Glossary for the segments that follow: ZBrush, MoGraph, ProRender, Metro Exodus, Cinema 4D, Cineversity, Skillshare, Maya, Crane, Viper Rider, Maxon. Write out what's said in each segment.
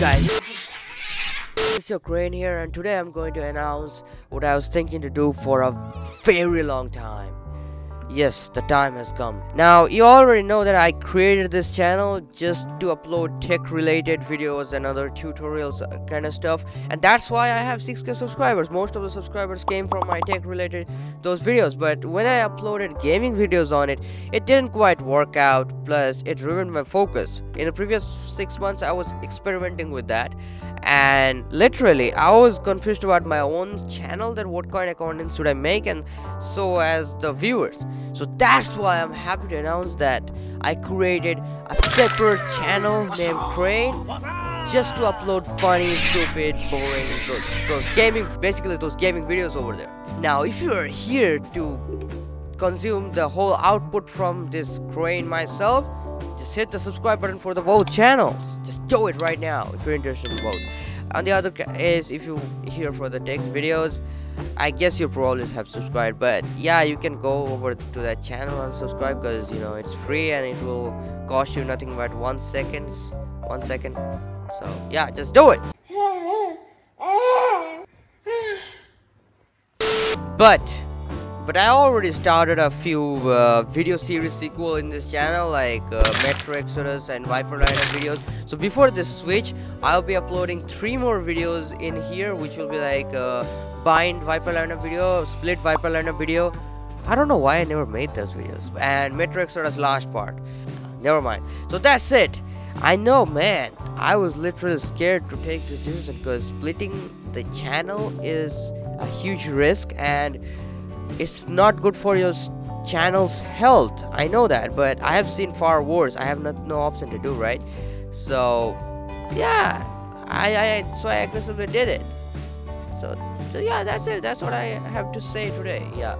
guys, it's your Crane here, and today I'm going to announce what I was thinking to do for a very long time. Yes, the time has come. Now, you already know that I created this channel just to upload tech related videos and other tutorials kind of stuff, and that's why I have 6k subscribers. Most of the subscribers came from my tech related those videos, but when I uploaded gaming videos on it, it didn't quite work out. Plus, it ruined my focus. In the previous 6 months, I was experimenting with that, and literally I was confused about my own channel, that what kind of content should I make, and so as the viewers. So that's why I'm happy to announce that I created a separate channel named Crane just to upload funny, stupid, boring, those gaming videos over there. Now, if you are here to consume the whole output from this Crane myself, just hit the subscribe button for the both channels. Just do it right now if you're interested in both. And the other is, if you're here for the tech videos, I guess you probably have subscribed, but yeah, you can go over to that channel and subscribe, because you know it's free and it will cost you nothing but 1 second. So yeah, just do it. But I already started a few video series sequel in this channel, like Metro Exodus and Viper Rider videos. So before this switch, I'll be uploading 3 more videos in here, which will be like bind Viper Rider video, split Viper Rider video. I don't know why I never made those videos. And Metro Exodus last part. Never mind. So that's it. I know, man. I was literally scared to take this decision, because splitting the channel is a huge risk and it's not good for your channel's health. I know that, but I have seen far worse. I have no option to do, right? So yeah, I aggressively did it. So yeah, that's it. That's what I have to say today. Yeah,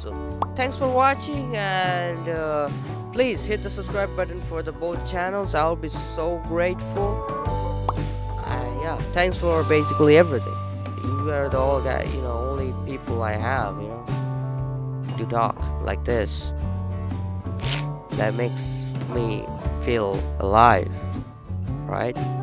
so thanks for watching, and please hit the subscribe button for the both channels. I'll be so grateful. Yeah, thanks for basically everything. You are the only people I have, to talk like this. That makes me feel alive, right?